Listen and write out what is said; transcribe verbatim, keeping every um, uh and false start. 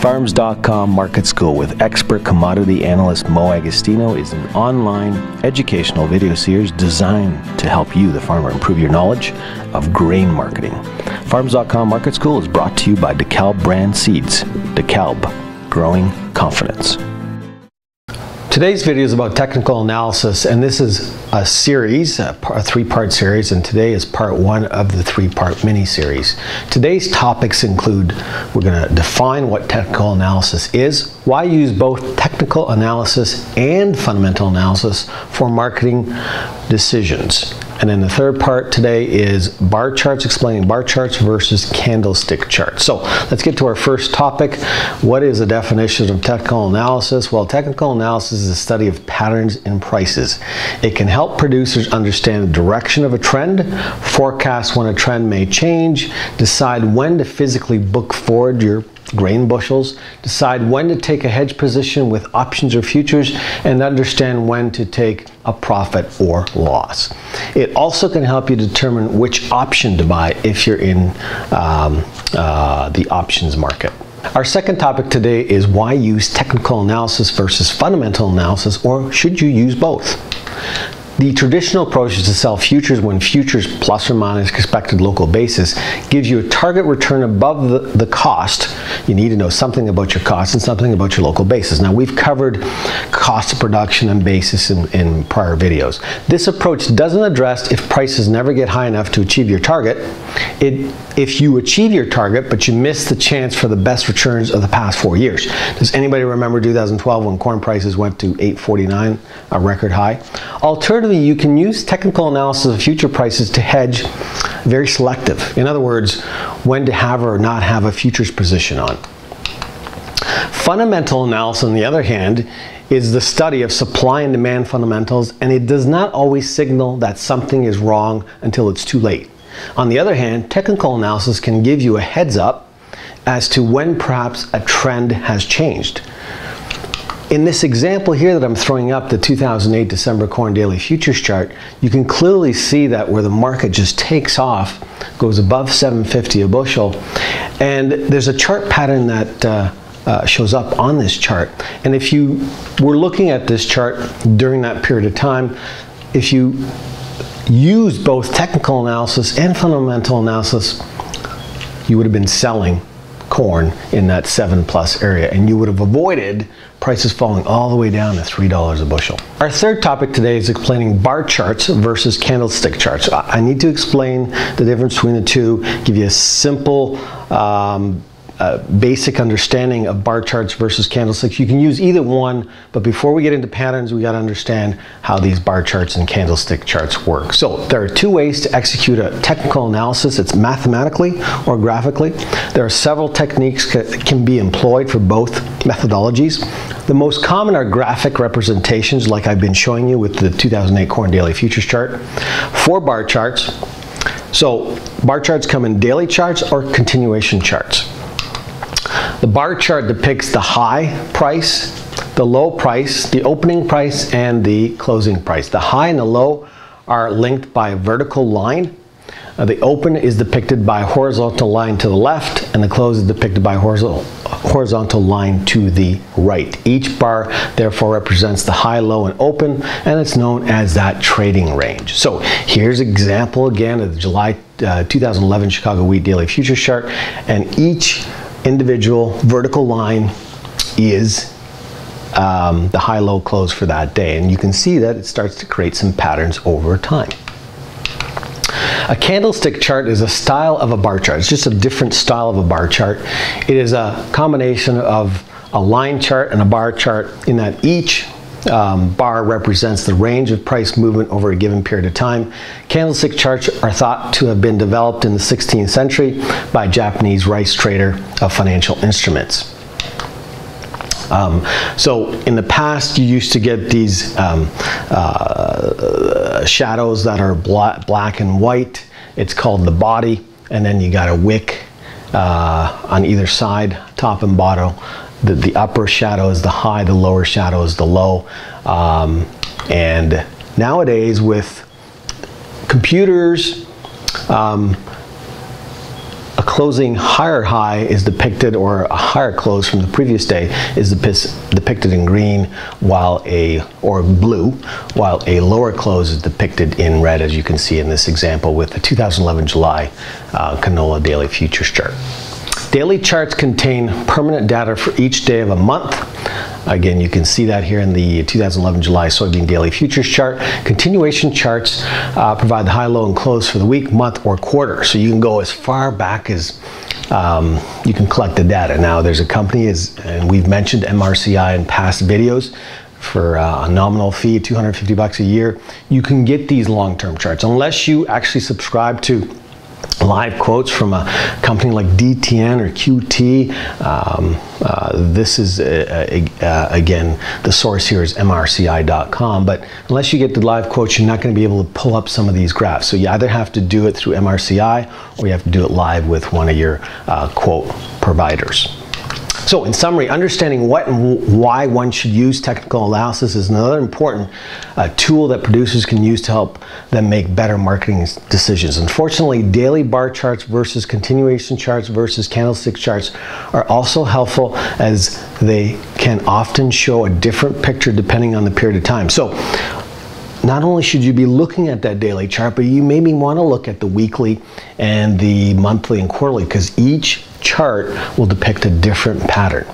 Farms dot com Market School with expert commodity analyst Mo Agostino is an online educational video series designed to help you, the farmer, improve your knowledge of grain marketing. Farms dot com Market School is brought to you by DeKalb brand seeds. DeKalb, growing confidence. Today's video is about technical analysis, and this is a series, a, a three-part series, and today is part one of the three-part mini-series. Today's topics include, we're going to define what technical analysis is, why use both technical analysis and fundamental analysis for marketing decisions. And then the third part today is bar charts, explaining bar charts versus candlestick charts. So let's get to our first topic. What is the definition of technical analysis? Well, technical analysis is the study of patterns and prices. It can help producers understand the direction of a trend, forecast when a trend may change, decide when to physically book forward your grain bushels, decide when to take a hedge position with options or futures, and understand when to take a profit or loss. It also can help you determine which option to buy if you're in um, uh, the options market. Our second topic today is why use technical analysis versus fundamental analysis, or should you use both? The traditional approach is to sell futures when futures plus or minus expected local basis gives you a target return above the, the cost. You need to know something about your cost and something about your local basis. Now, we've covered cost of production and basis in, in prior videos. This approach doesn't address if prices never get high enough to achieve your target, it, if you achieve your target but you miss the chance for the best returns of the past four years. Does anybody remember two thousand twelve when corn prices went to eight forty-nine, a record high? Alternatively, you can use technical analysis of future prices to hedge very selective. In other words, when to have or not have a futures position on. Fundamental analysis, on the other hand, is the study of supply and demand fundamentals, and it does not always signal that something is wrong until it's too late. On the other hand, technical analysis can give you a heads up as to when perhaps a trend has changed. In this example here that I'm throwing up, the two thousand eight December corn daily futures chart, you can clearly see that where the market just takes off, goes above seven fifty a bushel, and there's a chart pattern that uh, uh, shows up on this chart. And if you were looking at this chart during that period of time, if you use both technical analysis and fundamental analysis, you would have been selling corn in that seven plus area, and you would have avoided prices falling all the way down to three dollars a bushel. Our third topic today is explaining bar charts versus candlestick charts. I need to explain the difference between the two, give you a simple um, Uh, basic understanding of bar charts versus candlesticks. You can use either one, but before we get into patterns, we got to understand how these bar charts and candlestick charts work. So there are two ways to execute a technical analysis. It's mathematically or graphically. There are several techniques that can be employed for both methodologies. The most common are graphic representations, like I've been showing you with the two thousand eight corn daily futures chart. For bar charts, so bar charts come in daily charts or continuation charts. The bar chart depicts the high price, the low price, the opening price, and the closing price. The high and the low are linked by a vertical line. Uh, the open is depicted by a horizontal line to the left, and the close is depicted by a horizontal, horizontal line to the right. Each bar therefore represents the high, low, and open, and it's known as that trading range. So here's an example again of the July uh, two thousand eleven Chicago wheat daily futures chart, and each individual vertical line is um, the high-low close for that day, and you can see that it starts to create some patterns over time. A candlestick chart is a style of a bar chart. It's just a different style of a bar chart. It is a combination of a line chart and a bar chart in that each Um, bar represents the range of price movement over a given period of time. Candlestick charts are thought to have been developed in the sixteenth century by a Japanese rice trader of financial instruments. Um, so in the past, you used to get these um, uh, shadows that are bla black and white. It's called the body, and then you got a wick uh, on either side, top and bottom. The, the upper shadow is the high, the lower shadow is the low. Um, and nowadays with computers, um, a closing higher high is depicted, or a higher close from the previous day is depicted in green, while a, or blue, while a lower close is depicted in red, as you can see in this example with the two thousand eleven July uh, canola daily futures chart. Daily charts contain permanent data for each day of a month. Again, you can see that here in the two thousand eleven July soybean daily futures chart. Continuation charts uh, provide the high, low, and close for the week, month, or quarter. So you can go as far back as um, you can collect the data. Now, there's a company, is, and we've mentioned M R C I in past videos, for a nominal fee, two hundred fifty bucks a year. You can get these long-term charts, unless you actually subscribe to live quotes from a company like D T N or Q T. Um, uh, this is, uh, uh, again, the source here is M R C I dot com, but unless you get the live quotes, you're not going to be able to pull up some of these graphs. So you either have to do it through M R C I, or you have to do it live with one of your uh, quote providers. So in summary, understanding what and why one should use technical analysis is another important uh, tool that producers can use to help them make better marketing decisions. Unfortunately, daily bar charts versus continuation charts versus candlestick charts are also helpful, as they can often show a different picture depending on the period of time. So not only should you be looking at that daily chart, but you maybe want to look at the weekly and the monthly and quarterly, because each chart will depict a different pattern.